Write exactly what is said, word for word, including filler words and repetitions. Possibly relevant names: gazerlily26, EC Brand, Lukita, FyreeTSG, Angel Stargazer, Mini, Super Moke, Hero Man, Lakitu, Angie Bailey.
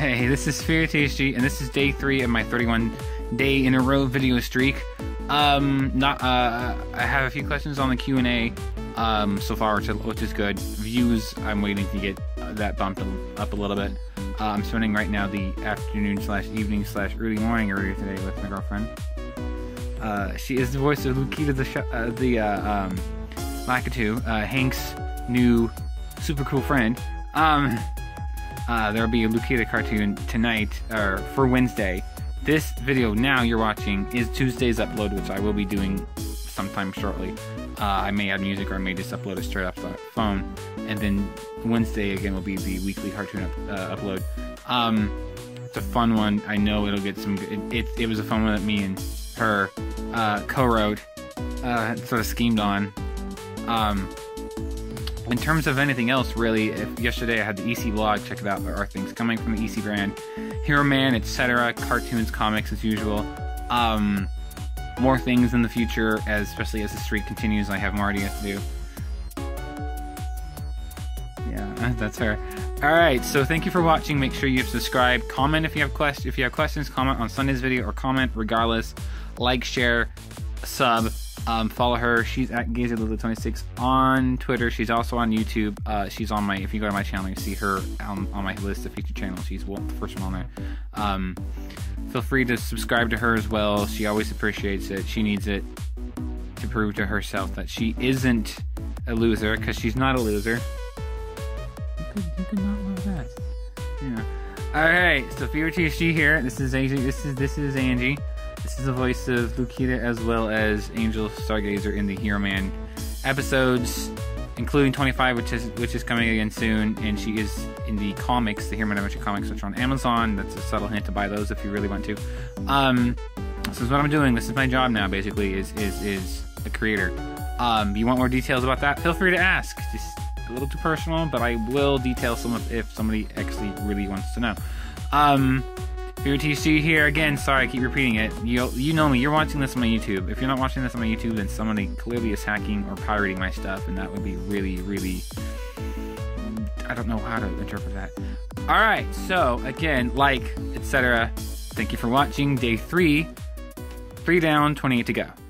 Hey, this is FyreeTSG, and this is day three of my thirty-one day in a row video streak. Um, not, uh, I have a few questions on the Q and A, um, so far, which is good. Views, I'm waiting to get that bumped up a little bit. Uh, I'm spending right now the afternoon slash evening slash early morning earlier today with my girlfriend. Uh, she is the voice of Lukita the, sh uh, the, uh, um, Lakitu, uh, Hank's new super cool friend. Um... Uh, there'll be a Lukita cartoon tonight, or for Wednesday. This video now you're watching is Tuesday's upload, which I will be doing sometime shortly. Uh, I may add music, or I may just upload it straight off the phone. And then Wednesday again will be the weekly cartoon up, uh, upload. Um, it's a fun one. I know it'll get some. It, it, it was a fun one that me and her uh, co-wrote, uh, sort of schemed on. Um, In terms of anything else, really, if yesterday I had the E C blog, check it out. There are things coming from the E C brand, Hero Man, et cetera. Cartoons, comics, as usual. Um, more things in the future, as, especially as the streak continues. I have more ideas to do. Yeah, that's her. All right, so thank you for watching. Make sure you subscribe, comment if you have quest if you have questions. Comment on Sunday's video, or comment regardless. Like, share, sub. Um, follow her. She's at gazer lily twenty-six on Twitter. She's also on YouTube. Uh, she's on my, if you go to my channel, you see her on, on my list of featured channels. She's well, the first one on there. Um, feel free to subscribe to her as well. She always appreciates it. She needs it to prove to herself that she isn't a loser, because she's not a loser. You could, you could not love that. Yeah. All right. So FyreeTSG here. This is Angie. This is this is Angie. This is the voice of Lukita, as well as Angel Stargazer in the Hero Man episodes, including twenty-five, which is which is coming again soon. And she is in the comics, the Hero Man Adventure comics, which are on Amazon. That's a subtle hint to buy those if you really want to. Um, this is what I'm doing. This is my job now, basically, is is is a creator. Um, you want more details about that? Feel free to ask. Just a little too personal, but I will detail some of if somebody actually really wants to know. Um... FyreeTSG here again. Sorry, I keep repeating it. You you know me. You're watching this on my YouTube. If you're not watching this on my YouTube, then somebody clearly is hacking or pirating my stuff, and that would be really, really. I don't know how to interpret that. All right. So again, like, et cetera. Thank you for watching. Day three, three down, twenty-eight to go.